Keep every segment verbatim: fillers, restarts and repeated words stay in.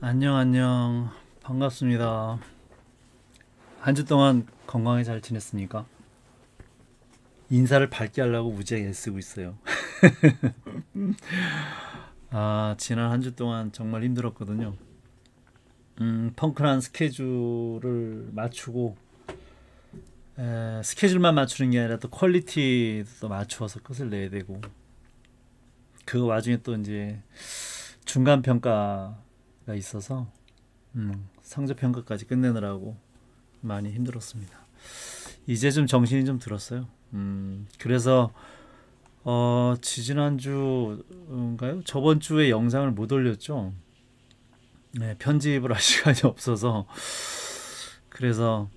안녕 안녕 반갑습니다. 한 주 동안 건강히 잘 지냈습니까? 인사를 밝게 하려고 무지하게 애쓰고 있어요. 아, 지난 한 주 동안 정말 힘들었거든요. 음, 펑크난 스케줄을 맞추고 에, 스케줄만 맞추는 게 아니라 또 퀄리티도 맞추어서 끝을 내야 되고, 그 와중에 또 이제 중간 평가 있어서 음, 성적평가까지 끝내느라고 많이 힘들었습니다. 이제 좀 정신이 좀 들었어요. 음, 그래서 어, 지지난주인가요? 저번주에 영상을 못 올렸죠. 네, 편집을 할 시간이 없어서 그래서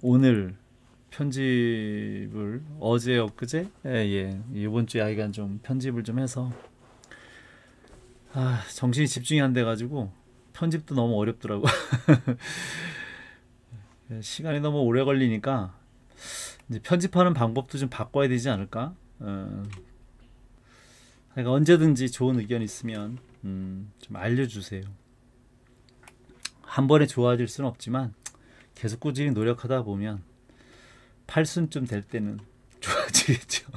오늘 편집을 어제 엊그제 예, 예. 이번주에 약간 좀 편집을 좀 해서 아, 정신이 집중이 안 돼가지고 편집도 너무 어렵더라고. 시간이 너무 오래 걸리니까 이제 편집하는 방법도 좀 바꿔야 되지 않을까. 어, 그러니까 언제든지 좋은 의견 있으면 음, 좀 알려주세요. 한 번에 좋아질 수는 없지만 계속 꾸준히 노력하다 보면 팔순쯤 될 때는 좋아지겠죠.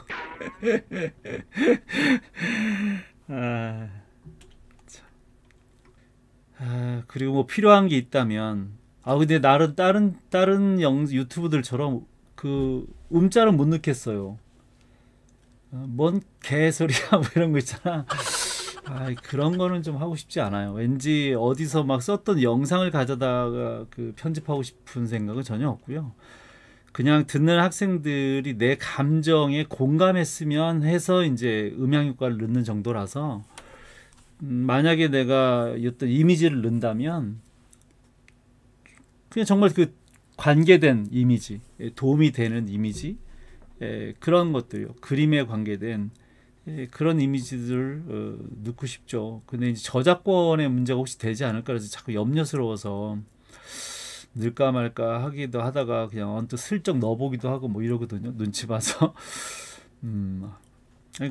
아... 아, 그리고 뭐 필요한 게 있다면, 아 근데 나름 다른 다른 영 유튜브들처럼 그 음자를 못 넣겠어요. 뭔 개소리야 뭐 이런 거 있잖아. 아, 그런 거는 좀 하고 싶지 않아요. 왠지 어디서 막 썼던 영상을 가져다가 그 편집하고 싶은 생각은 전혀 없고요. 그냥 듣는 학생들이 내 감정에 공감했으면 해서 이제 음향 효과를 넣는 정도라서. 만약에 내가 어떤 이미지를 넣는다면 그냥 정말 그 관계된 이미지, 도움이 되는 이미지, 그런 것들요. 그림에 관계된 그런 이미지들을 넣고 싶죠. 근데 이제 저작권의 문제가 혹시 되지 않을까 해서 자꾸 염려스러워서 넣을까 말까 하기도 하다가 그냥 언뜻 슬쩍 넣어보기도 하고 뭐 이러거든요. 눈치 봐서. 음,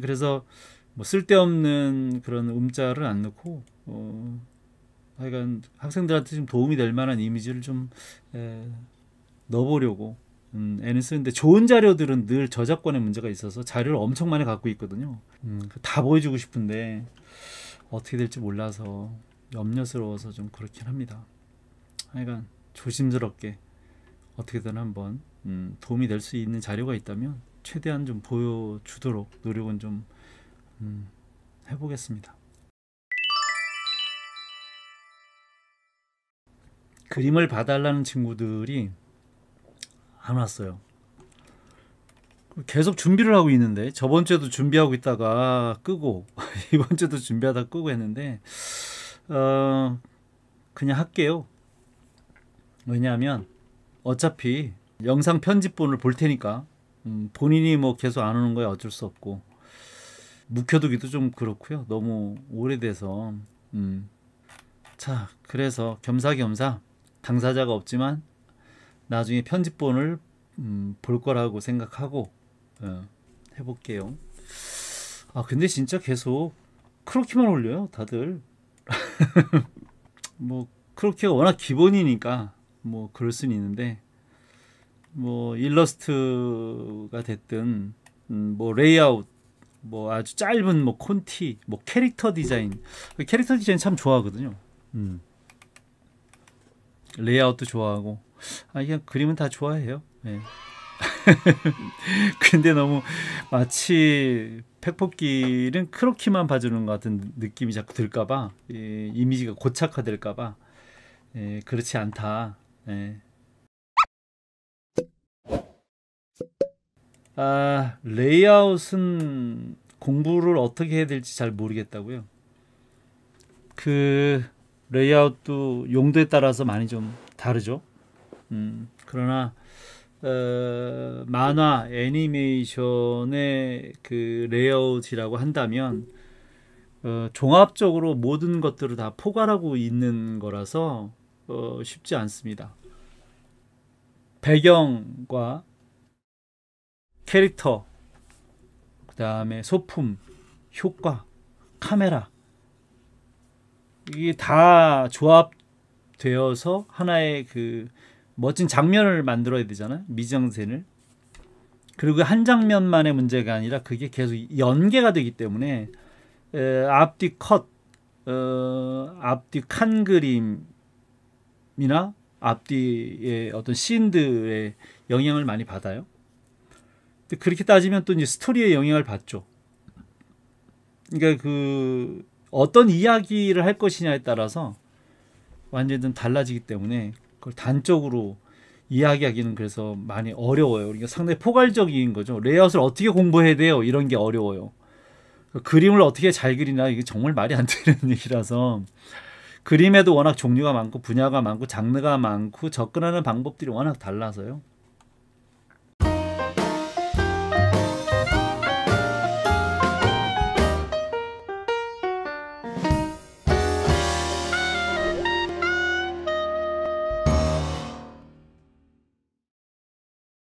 그래서 뭐 쓸데없는 그런 음자를 안 넣고 어, 하여간 학생들한테 좀 도움이 될 만한 이미지를 좀 에, 넣어보려고 음, 애는 쓰는데, 좋은 자료들은 늘 저작권의 문제가 있어서 자료를 엄청 많이 갖고 있거든요. 음, 다 보여주고 싶은데 어떻게 될지 몰라서 염려스러워서 좀 그렇긴 합니다. 하여간 조심스럽게 어떻게든 한번 음, 도움이 될 수 있는 자료가 있다면 최대한 좀 보여주도록 노력은 좀 음, 해보겠습니다. 그림을 봐달라는 친구들이 안 왔어요. 계속 준비를 하고 있는데, 저번 주에도 준비하고 있다가 끄고 이번 주도 준비하다 끄고 했는데 어, 그냥 할게요. 왜냐하면 어차피 영상 편집본을 볼 테니까 음, 본인이 뭐 계속 안 오는 거야 어쩔 수 없고, 묵혀두기도 좀 그렇고요. 너무 오래돼서 음. 자, 그래서 겸사겸사 당사자가 없지만 나중에 편집본을 음, 볼 거라고 생각하고 어, 해볼게요. 아 근데 진짜 계속 크로키만 올려요 다들. 뭐 크로키가 워낙 기본이니까 뭐 그럴 수는 있는데, 뭐 일러스트가 됐든 음, 뭐 레이아웃, 뭐 아주 짧은 뭐 콘티, 뭐 캐릭터 디자인, 캐릭터 디자인 참 좋아하거든요. 음. 레이아웃도 좋아하고, 아 그냥 그림은 다 좋아해요. 네. 근데 너무 마치 팩폭기는 크로키만 봐주는 것 같은 느낌이 자꾸 들까봐, 예, 이미지가 고착화될까봐 예, 그렇지 않다. 예. 아, 레이아웃은 공부를 어떻게 해야 될지 잘 모르겠다고요. 그 레이아웃도 용도에 따라서 많이 좀 다르죠. 음, 그러나 어, 만화, 애니메이션의 그 레이아웃이라고 한다면 어, 종합적으로 모든 것들을 다 포괄하고 있는 거라서 어, 쉽지 않습니다. 배경과 캐릭터, 그 다음에 소품, 효과, 카메라, 이게 다 조합되어서 하나의 그 멋진 장면을 만들어야 되잖아요. 미장센을. 그리고 한 장면만의 문제가 아니라 그게 계속 연계가 되기 때문에 에, 앞뒤 컷, 어, 앞뒤 칸 그림이나 앞뒤의 어떤 씬들의 영향을 많이 받아요. 근데 그렇게 따지면 또 이제 스토리의 영향을 받죠. 그러니까 그 어떤 이야기를 할 것이냐에 따라서 완전히 좀 달라지기 때문에 그걸 단적으로 이야기하기는 그래서 많이 어려워요. 그러니까 상당히 포괄적인 거죠. 레이아웃을 어떻게 공부해야 돼요? 이런 게 어려워요. 그림을 어떻게 잘 그리나 이게 정말 말이 안 되는 얘기라서 그림에도 워낙 종류가 많고 분야가 많고 장르가 많고 접근하는 방법들이 워낙 달라서요.